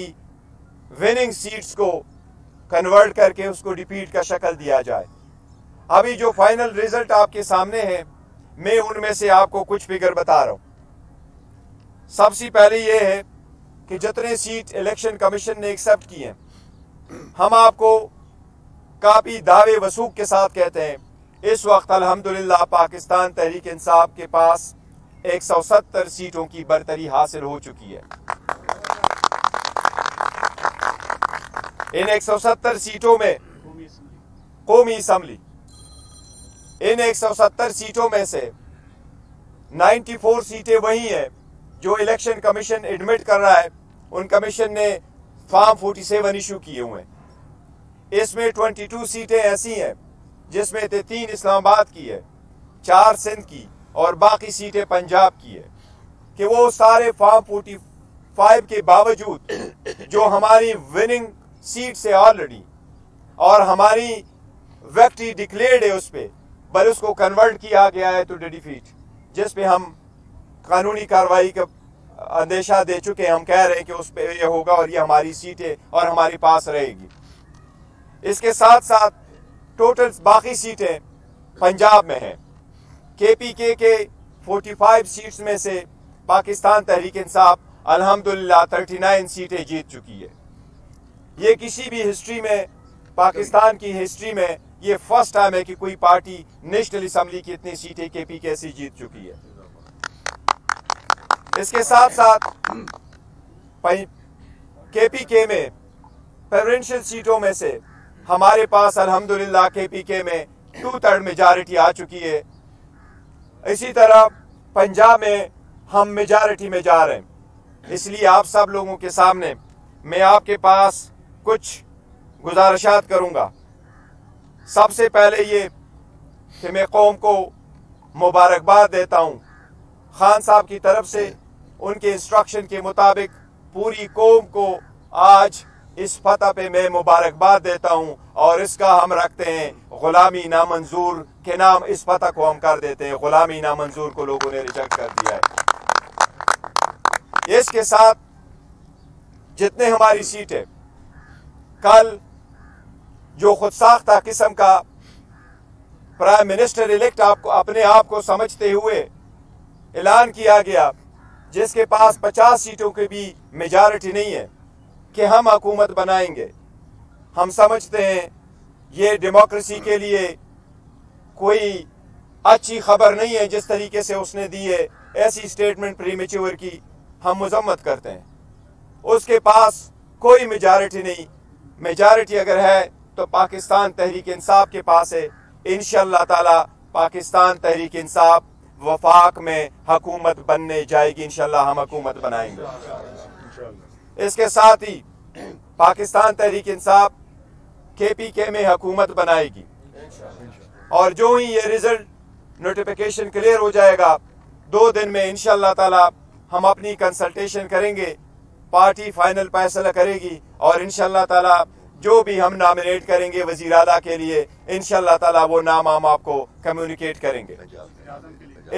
Winning seats को convert करके उसको रिपीट का शक्ल दिया जाए। अभी जो फाइनल रिजल्ट आपके सामने है, मैं उनमें से आपको कुछ फिगर बता रहा हूं। सबसे पहले ये है कि जितने सीट इलेक्शन कमीशन ने एक्सेप्ट किए हैं, हम आपको काफी दावे वसूख के साथ कहते हैं, इस वक्त अल्हम्दुलिल्लाह पाकिस्तान तहरीक इंसाफ के पास 170 सीटों की बरतरी हासिल हो चुकी है। इन 170 सीटों में कौमी असम्बली, इन 170 सीटों में से 94 सीटें वही हैं जो इलेक्शन कमीशन एडमिट कर रहा है। उन कमीशन ने फॉर्म 47 इशू किए हुए हैं। इसमें 22 सीटें ऐसी हैं जिसमें से 3 इस्लामाबाद की है, 4 सिंध की और बाकी सीटें पंजाब की है, कि वो सारे फॉर्म 45 के बावजूद जो हमारी विनिंग सीट से ऑलरेडी और हमारी विक्ट्री डिक्लेयर्ड है उस पर, बल उसको कन्वर्ट किया गया है टू डिफीट, जिस पे हम कानूनी कार्रवाई का अंदेशा दे चुके हैं। हम कह रहे हैं कि उस पर यह होगा और ये हमारी सीट है और हमारे पास रहेगी। इसके साथ साथ टोटल बाकी सीटें पंजाब में हैं। केपीके के 45 सीट्स में से पाकिस्तान तहरीक इंसाफ अल्हम्दुलिल्लाह 39 सीटें जीत चुकी है। ये किसी भी हिस्ट्री में, पाकिस्तान की हिस्ट्री में, ये फर्स्ट टाइम है कि कोई पार्टी नेशनल असम्बली की इतनी सीटें केपीके से जीत चुकी है। इसके साथ साथ केपीके में प्रेफरेंशियल सीटों में से हमारे पास अल्हम्दुलिल्लाह केपीके में 2/3 मेजॉरिटी आ चुकी है। इसी तरह पंजाब में हम मेजॉरिटी में जा रहे हैं। इसलिए आप सब लोगों के सामने मैं आपके पास कुछ गुजारिशात करूंगा। सबसे पहले ये कि मैं कौम को मुबारकबाद देता हूं, खान साहब की तरफ से उनके इंस्ट्रक्शन के मुताबिक पूरी कौम को आज इस फतह पे मैं मुबारकबाद देता हूं और इसका हम रखते हैं गुलामी नामंजूर के नाम। इस फतह को हम कर देते हैं गुलामी नामंजूर को लोगों ने रिजेक्ट कर दिया है। इसके साथ जितने हमारी सीटें कल जो खुद साख्ता किस्म का प्राइम मिनिस्टर इलेक्ट आपको अपने आप को समझते हुए ऐलान किया गया, जिसके पास 50 सीटों की भी मेजॉरिटी नहीं है, कि हम हुकूमत बनाएंगे। हम समझते हैं ये डेमोक्रेसी के लिए कोई अच्छी खबर नहीं है। जिस तरीके से उसने दी है ऐसी स्टेटमेंट प्रीमेच्योर की हम मजम्मत करते हैं। उसके पास कोई मेजॉरिटी नहीं, मेजॉरिटी अगर है तो पाकिस्तान तहरीक इंसाफ के पास है। इंशाअल्लाह ताला पाकिस्तान तहरीक इंसाफ वफाक में हकूमत बनने जाएगी। इंशाअल्लाह हम हकूमत बनाएंगे। इसके साथ ही पाकिस्तान तहरीक इंसाफ केपीके में हकूमत बनाएगी और जो ही ये रिजल्ट नोटिफिकेशन क्लियर हो जाएगा 2 दिन में इंशाअल्लाह ताला हम अपनी कंसल्टेशन करेंगे, पार्टी फाइनल फैसला करेगी और इंशाल्लाह ताला जो भी हम नॉमिनेट करेंगे वजीराला के लिए इंशाल्लाह ताला वो नाम हम आपको कम्युनिकेट करेंगे।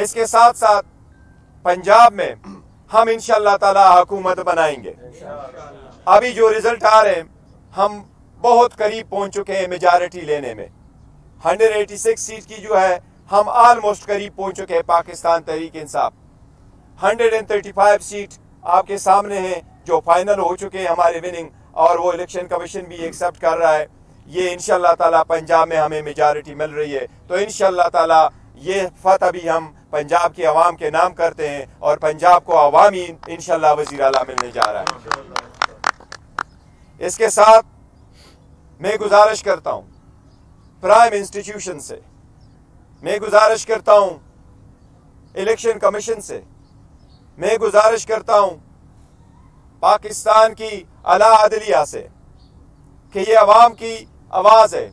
इसके साथ साथ पंजाब में हम इंशाल्लाह ताला हुकूमत बनाएंगे। अभी जो रिजल्ट आ रहे हैं हम बहुत करीब पहुंच चुके हैं मेजॉरिटी लेने में। 186 सीट की जो है हम ऑलमोस्ट करीब पहुंच चुके हैं। पाकिस्तान तहरीक इंसाफ 135 सीट आपके सामने हैं जो फाइनल हो चुके हैं हमारे विनिंग, और वो इलेक्शन कमीशन भी एक्सेप्ट कर रहा है। ये इंशाल्लाह ताला पंजाब में हमें मेजॉरिटी मिल रही है तो इंशाल्लाह ताला ये फतह भी हम पंजाब के अवाम के नाम करते हैं और पंजाब को अवामी इंशाल्लाह वजीर आला मिलने जा रहा है। इसके साथ मैं गुजारिश करता हूँ प्राइम इंस्टीट्यूशन से, मैं गुजारिश करता हूँ इलेक्शन कमीशन से, मैं गुजारिश करता हूँ पाकिस्तान की आला अदलिया से कि ये अवाम की आवाज़ है।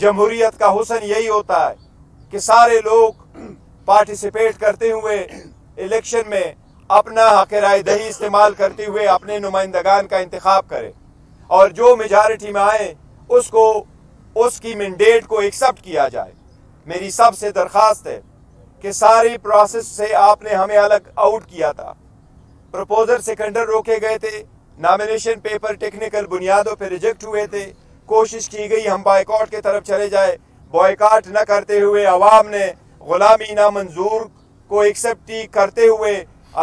जमहूरियत का हुस्न यही होता है कि सारे लोग पार्टिसिपेट करते हुए इलेक्शन में अपना हक़ रायदही इस्तेमाल करते हुए अपने नुमाइंदगान का इंतखाब करें और जो मेजॉरिटी में आए उसको उसकी मैंडेट को एक्सेप्ट किया जाए। मेरी सबसे दरख्वास्त है कि सारी प्रोसेस से आपने हमें अलग आउट किया था, प्रपोजल सिकंदर रोके गए थे, नामिनेशन पेपर टेक्निकल बुनियादों पर रिजेक्ट हुए थे। कोशिश की गई हम बॉयकॉट के तरफ चले जाए, बॉयकॉट न करते हुए अवाम ने गुलामी ना मंजूर को एक्सेप्ट करते हुए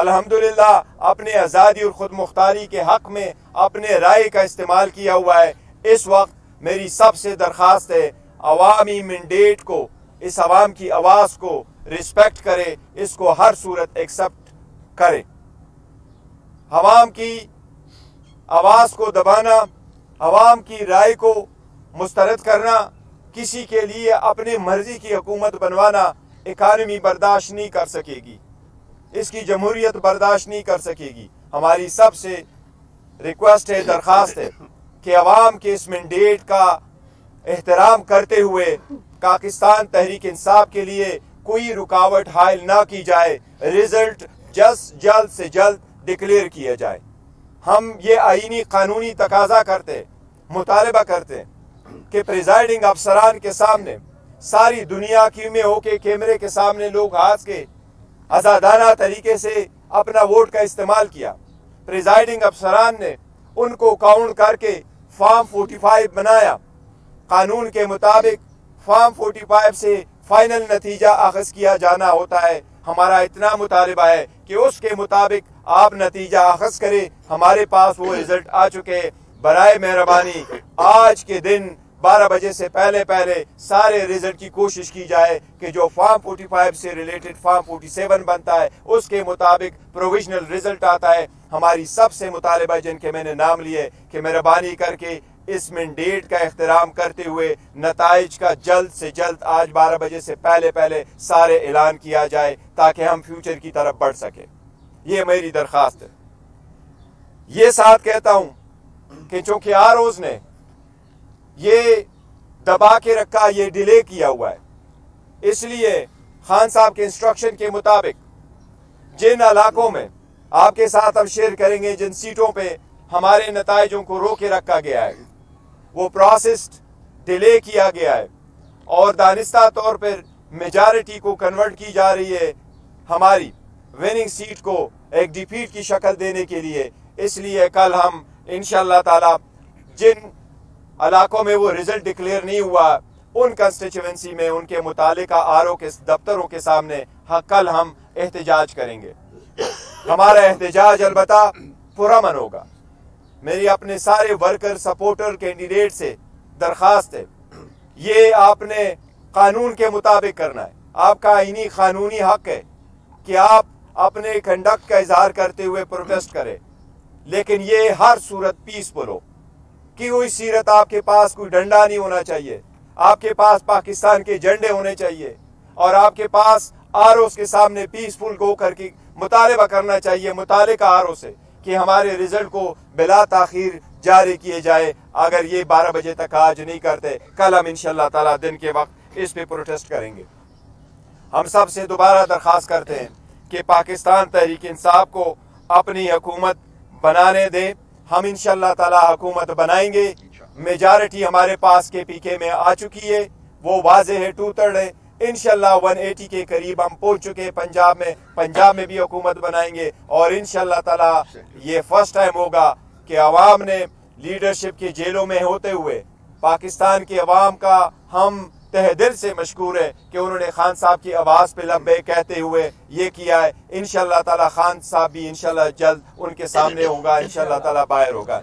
अल्हम्दुलिल्लाह अपने आज़ादी और ख़ुद मुख्तारी के हक़ में अपने राय का इस्तेमाल किया हुआ है। इस वक्त मेरी सबसे दरख्वास्त है अवामी मैंडेट को, इस अवाम की आवाज़ को रिस्पेक्ट करे, इसको हर सूरत एक्सेप्ट करे। अवाम की आवाज़ को दबाना, अवाम की राय को मुस्तरद करना, किसी के लिए अपनी मर्जी की हुकूमत बनवाना इकानमी बर्दाश्त नहीं कर सकेगी, इसकी जमहूरियत बर्दाश्त नहीं कर सकेगी। हमारी सबसे रिक्वेस्ट है, दरख्वास्त है कि अवाम के इस मैंडेट का एहतराम करते हुए पाकिस्तान तहरीक इंसाफ के लिए कोई रुकावट हायल ना की जाए, रिजल्ट जल्द से जल्द डिक्लेयर किया जाए। हम ये आईनी कानूनी तकाजा करते, मुतालबा करते कि प्रिजाइडिंग अफसरान के सामने, सारी दुनिया की में होके कैमरे के सामने लोग हाथ के आज़ादाना तरीके से अपना वोट का इस्तेमाल किया। प्रिजाइडिंग अफसरान ने उनको काउंट करके फॉर्म 45 बनाया। कानून के मुताबिक फॉर्म 45 से फाइनल नतीजा अखज़ किया जाना होता है। हमारा इतना मुतालबा है कि उसके मुताबिक आप नतीजा अखज़ करें। हमारे पास वो रिजल्ट आ चुके हैं। बराए मेहरबानी आज के दिन 12 बजे से पहले पहले सारे रिजल्ट की कोशिश की जाए कि जो फॉर्म 45 से रिलेटेड फॉर्म 47 बनता है उसके मुताबिक प्रोविजनल रिजल्ट आता है। हमारी सबसे मुतालबा, जिनके मैंने नाम लिए, कि मेहरबानी करके इस मैंडेट का एहतराम करते हुए नताइज का जल्द से जल्द आज 12 बजे से पहले पहले सारे ऐलान किया जाए ताकि हम फ्यूचर की तरफ बढ़ सकें। ये मेरी दरख्वास्त है। ये साथ कहता हूँ कि चूँकि आरओज ने ये दबा के रखा, ये डिले किया हुआ है, इसलिए खान साहब के इंस्ट्रक्शन के मुताबिक जिन इलाकों में आपके साथ हम शेयर करेंगे, जिन सीटों पे हमारे नतीजों को रोके रखा गया है, वो प्रोसेस डिले किया गया है और दानिस्ता तौर पर मेजॉरिटी को कन्वर्ट की जा रही है हमारी विनिंग सीट को एक डिफीट की शक्ल देने के लिए। इसलिए कल हम इंशाअल्लाह ताला जिन इलाकों में वो रिजल्ट डिक्लेयर नहीं हुआ उन कंस्टिट्यूएंसी में उनके मुतालिका आरओ के दफ्तरों के सामने कल हम एहतजाज करेंगे। हमारा एहतजाज अलबत्ता पुरअमन होगा। मेरी अपने सारे वर्कर, सपोर्टर, कैंडिडेट से दरख्वास्त है, ये आपने कानून के मुताबिक करना है। आपका आईनी कानूनी हक है कि आप अपने कंडक्ट का इजहार करते हुए प्रोटेस्ट करें, लेकिन ये हर सूरत पीसफुल हो कि कोई सीरत आपके पास कोई डंडा नहीं होना चाहिए। आपके पास पाकिस्तान के झंडे होने चाहिए और आपके पास आरओस के सामने पीसफुल को करके मुतालबा करना चाहिए, मुतालिका आरओ से, कि हमारे रिजल्ट को बिला ताखीर जारी किए जाए। अगर ये 12 बजे तक आज नहीं करते, कल हम इंशाअल्लाह ताला दिन के वक्त इस पे प्रोटेस्ट करेंगे। हम सब से दोबारा दरख्वास्त करते हैं कि पाकिस्तान तहरीक इंसाफ को अपनी हुकूमत बनाने दें। हम इंशाअल्लाह ताला हुकूमत बनाएंगे। मेजॉरिटी हमारे पास KPK में आ चुकी है, वो वाजे है, 2/3 है। इंशाल्लाह 180 के करीब हम पहुंच चुके हैं। पंजाब में भी हुकूमत बनाएंगे और इंशाल्लाह ताला ये फर्स्ट टाइम होगा कि अवाम ने लीडरशिप के जेलों में होते हुए, पाकिस्तान के अवाम का हम तहे दिल से मशकूर है कि उन्होंने खान साहब की आवाज़ पे लब्बे कहते हुए ये किया है। इंशाल्लाह ताला खान साहब भी इंशाल्लाह जल्द उनके सामने होगा, इंशाल्लाह ताला बाहर होगा।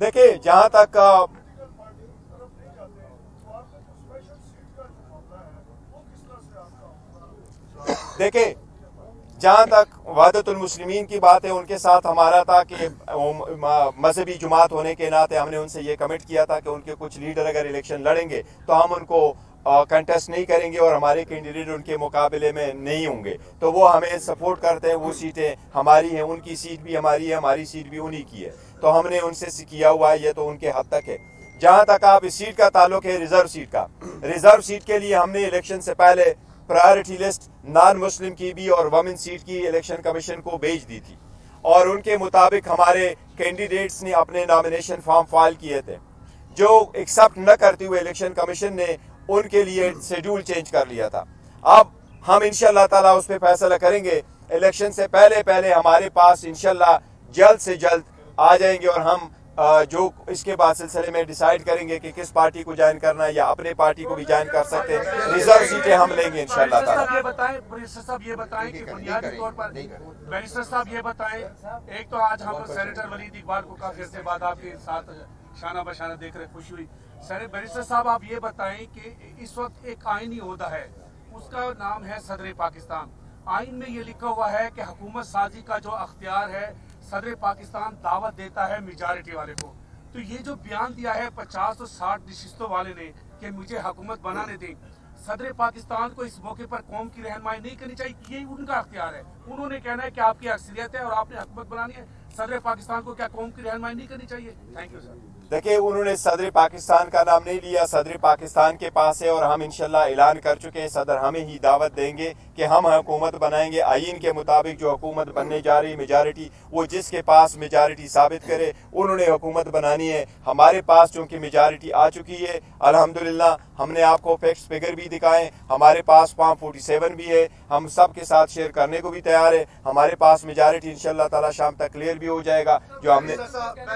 देखिए, जहाँ तक वादतुल मुस्लिमीन की बात है, उनके साथ हमारा था कि मजहबी जुमात होने के नाते हमने उनसे ये कमिट किया था कि उनके कुछ लीडर अगर इलेक्शन लड़ेंगे तो हम उनको कंटेस्ट नहीं करेंगे और हमारे कैंडिडेट उनके मुकाबले में नहीं होंगे। तो वो हमें सपोर्ट करते हैं। वो सीटें हमारी हैं, उनकी सीट भी हमारी है, हमारी सीट भी उन्हीं की है, तो हमने उनसे किया हुआ है। ये तो उनके हद तक है। जहाँ तक आप इस सीट का ताल्लुक है, रिजर्व सीट का, रिजर्व सीट के लिए हमने इलेक्शन से पहले प्रायोरिटी लिस्ट नॉन मुस्लिम की भी और वमेन सीट की इलेक्शन कमीशन को भेज दी थी। और उनके मुताबिक हमारे कैंडिडेट्स ने अपने नॉमिनेशन फॉर्म फाइल किए थे, जो एक्सेप्ट न करते हुए इलेक्शन कमीशन ने उनके लिए शेड्यूल चेंज कर लिया था। अब हम इंशाल्लाह ताला उस पर फैसला करेंगे। इलेक्शन से पहले पहले हमारे पास इंशाल्लाह जल्द से जल्द आ जाएंगे और हम जो इसके बाद सिलसिले में डिसाइड करेंगे कि किस पार्टी को ज्वाइन करना है या अपने पार्टी को भी ज्वाइन कर सकते हैं। रिजर्व सीटें हम लेंगे इंशाल्लाह ताला। ये बताएं कि बुनियादी तौर पर बैरिस्टर साहब ये बताएं, एक तो आज हम सेनेटर वलीद इकबाल को काफी अरसे बाद आपके साथ शाना बशाना देख रहे, खुशी हुई। सर बैरिस्टर साहब, आप ये बताएं कि इस वक्त एक आईनी ओहदा है, उसका नाम है सदर पाकिस्तान। आइन में ये लिखा हुआ है कि हुकूमत साजी का जो अख्तियार है सदर पाकिस्तान दावत देता है मेजॉरिटी वाले को। तो ये जो बयान दिया है 50 और 60 नशिस्तों वाले ने कि मुझे हुकूमत बनाने दें, सदर पाकिस्तान को इस मौके पर कौम की रहनुमाई नहीं करनी चाहिए, ये उनका अख्तियार है। उन्होंने कहना है कि आपकी अक्सरियत है और आपने हुकूमत बनानी है। सदर पाकिस्तान को क्या कौम की रहनुमाई नहीं करनी चाहिए? Thank you sir. देखिए, उन्होंने सदर पाकिस्तान का नाम नहीं लिया, सदर पाकिस्तान के पास है और हम इंशाल्लाह ऐलान कर चुके हैं, सदर हमें ही दावत देंगे कि हम हुकूमत बनाएंगे। आइन के मुताबिक जो हुकूमत बनने जा रही मेजॉरिटी, वो जिसके पास मेजॉरिटी साबित करे उन्होंने हुकूमत बनानी है। हमारे पास चूँकि मेजॉरिटी आ चुकी है अल्हम्दुलिल्लाह, हमने आपको फैक्ट्स फिगर भी दिखाएं, हमारे पास फॉर्म 47 भी है, हम सब के साथ शेयर करने को भी तैयार है। हमारे पास मेजॉरिटी इंशाल्लाह ताला शाम तक क्लियर भी हो जाएगा जो हमने